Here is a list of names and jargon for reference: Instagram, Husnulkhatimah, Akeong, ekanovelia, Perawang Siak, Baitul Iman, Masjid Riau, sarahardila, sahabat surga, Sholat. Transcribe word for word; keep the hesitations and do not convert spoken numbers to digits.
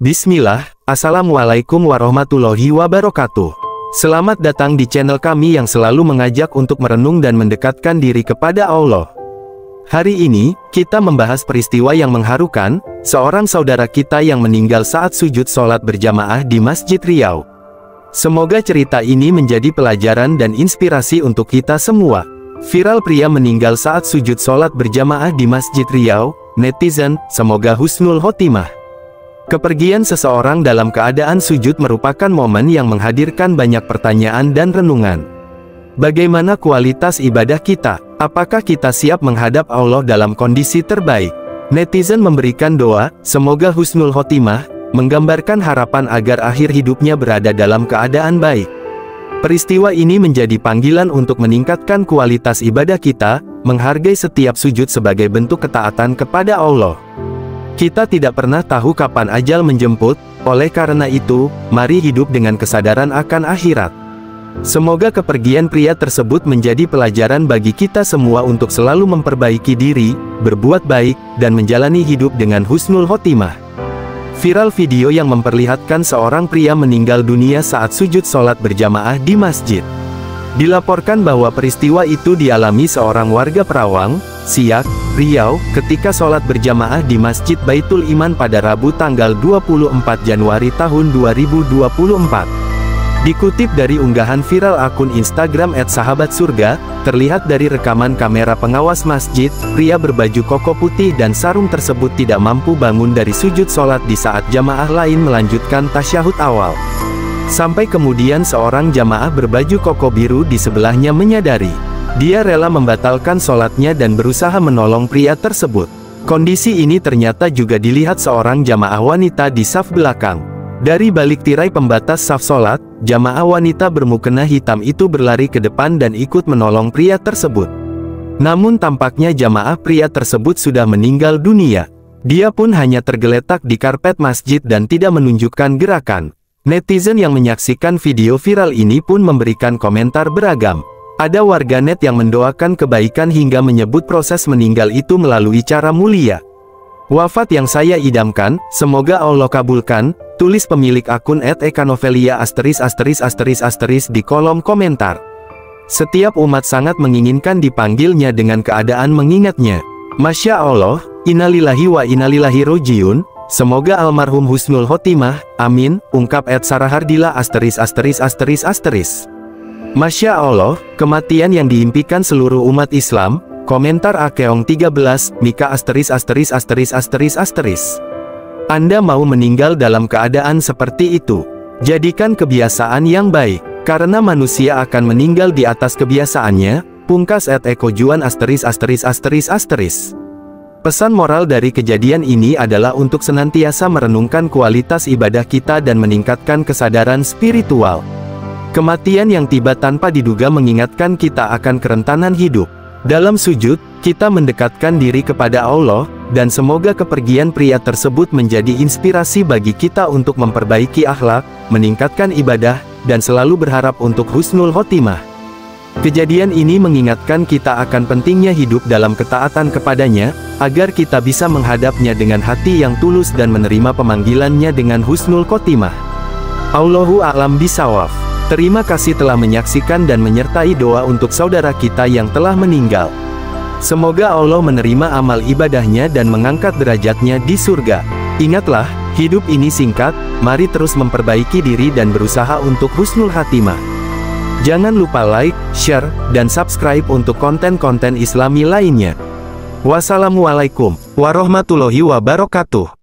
Bismillah, Assalamualaikum warahmatullahi wabarakatuh. Selamat datang di channel kami yang selalu mengajak untuk merenung dan mendekatkan diri kepada Allah. Hari ini, kita membahas peristiwa yang mengharukan, seorang saudara kita yang meninggal saat sujud sholat berjamaah di Masjid Riau. Semoga cerita ini menjadi pelajaran dan inspirasi untuk kita semua. Viral pria meninggal saat sujud sholat berjamaah di Masjid Riau, netizen, semoga husnul khotimah. Kepergian seseorang dalam keadaan sujud merupakan momen yang menghadirkan banyak pertanyaan dan renungan. Bagaimana kualitas ibadah kita? Apakah kita siap menghadap Allah dalam kondisi terbaik? Netizen memberikan doa, semoga husnul khotimah, menggambarkan harapan agar akhir hidupnya berada dalam keadaan baik. Peristiwa ini menjadi panggilan untuk meningkatkan kualitas ibadah kita, menghargai setiap sujud sebagai bentuk ketaatan kepada Allah. Kita tidak pernah tahu kapan ajal menjemput, oleh karena itu, mari hidup dengan kesadaran akan akhirat. Semoga kepergian pria tersebut menjadi pelajaran bagi kita semua untuk selalu memperbaiki diri, berbuat baik, dan menjalani hidup dengan husnul khotimah. Viral video yang memperlihatkan seorang pria meninggal dunia saat sujud sholat berjamaah di masjid. Dilaporkan bahwa peristiwa itu dialami seorang warga Perawang, Siak, Riau, ketika sholat berjamaah di Masjid Baitul Iman pada Rabu tanggal dua puluh empat Januari tahun dua ribu dua puluh empat. Dikutip dari unggahan viral akun Instagram et sahabat surga, terlihat dari rekaman kamera pengawas masjid, pria berbaju koko putih dan sarung tersebut tidak mampu bangun dari sujud sholat di saat jamaah lain melanjutkan tasyahud awal. Sampai kemudian seorang jamaah berbaju koko biru di sebelahnya menyadari. Dia rela membatalkan sholatnya dan berusaha menolong pria tersebut. Kondisi ini ternyata juga dilihat seorang jamaah wanita di saf belakang. Dari balik tirai pembatas saf sholat, jamaah wanita bermukena hitam itu berlari ke depan dan ikut menolong pria tersebut. Namun tampaknya jamaah pria tersebut sudah meninggal dunia. Dia pun hanya tergeletak di karpet masjid dan tidak menunjukkan gerakan. Netizen yang menyaksikan video viral ini pun memberikan komentar beragam. Ada warganet yang mendoakan kebaikan hingga menyebut proses meninggal itu melalui cara mulia. Wafat yang saya idamkan, semoga Allah kabulkan, tulis pemilik akun et ekanovelia asteris asteris asteris asteris di kolom komentar. Setiap umat sangat menginginkan dipanggilnya dengan keadaan mengingatnya. Masya Allah, innalillahi wa innalillahi rojiun, semoga almarhum husnul khotimah, amin, ungkap et sarahardila asteris asteris asteris asteris. Masya Allah, kematian yang diimpikan seluruh umat Islam, komentar Akeong tiga belas, Mika asteris asteris asteris asteris asteris. Anda mau meninggal dalam keadaan seperti itu? Jadikan kebiasaan yang baik, karena manusia akan meninggal di atas kebiasaannya, pungkas at ekojuan asteris asteris asteris asteris. Pesan moral dari kejadian ini adalah untuk senantiasa merenungkan kualitas ibadah kita dan meningkatkan kesadaran spiritual. Kematian yang tiba tanpa diduga mengingatkan kita akan kerentanan hidup. Dalam sujud, kita mendekatkan diri kepada Allah, dan semoga kepergian pria tersebut menjadi inspirasi bagi kita untuk memperbaiki akhlak, meningkatkan ibadah, dan selalu berharap untuk husnul khotimah. Kejadian ini mengingatkan kita akan pentingnya hidup dalam ketaatan kepadanya, agar kita bisa menghadapnya dengan hati yang tulus dan menerima pemanggilannya dengan husnul khotimah. Allahu a'lam bishawab. Terima kasih telah menyaksikan dan menyertai doa untuk saudara kita yang telah meninggal. Semoga Allah menerima amal ibadahnya dan mengangkat derajatnya di surga. Ingatlah, hidup ini singkat, mari terus memperbaiki diri dan berusaha untuk husnul khotimah. Jangan lupa like, share, dan subscribe untuk konten-konten Islami lainnya. Wassalamualaikum warahmatullahi wabarakatuh.